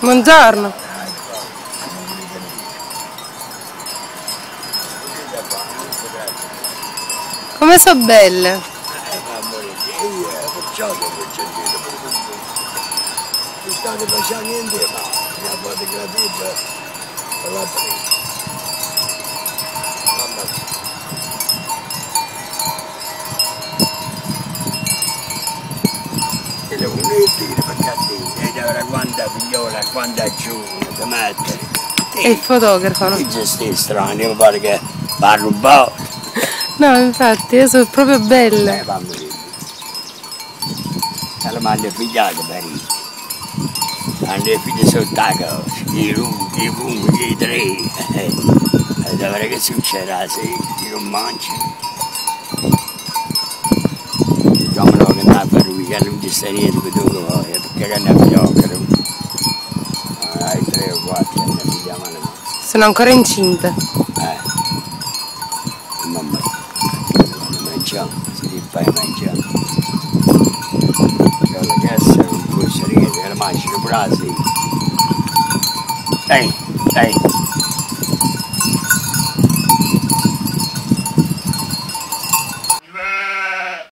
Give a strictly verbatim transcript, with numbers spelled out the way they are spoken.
Buongiorno. Come so belle. Non state facendo niente, ma la parte gradita è la prima. Quando aggiungo da mettere e il fotografo non c'è sti strani, mi pare che va rubato. No, infatti io sono proprio bella, eh, fammi vedere la maglia figliata per lì quando è finita sott'acqua i lunghi, i lunghi, i tre e dovrei che succederà se io non mangio diciamo no che non per lui che non ci sta niente che tu vuoi perché non è fiocca. Sono ancora incinta. Eh. Mamma. Non mangiamo, si ripara e mangiamo. C'è la cassa con cucciarina, la mangiano brasi. Ehi, ehi.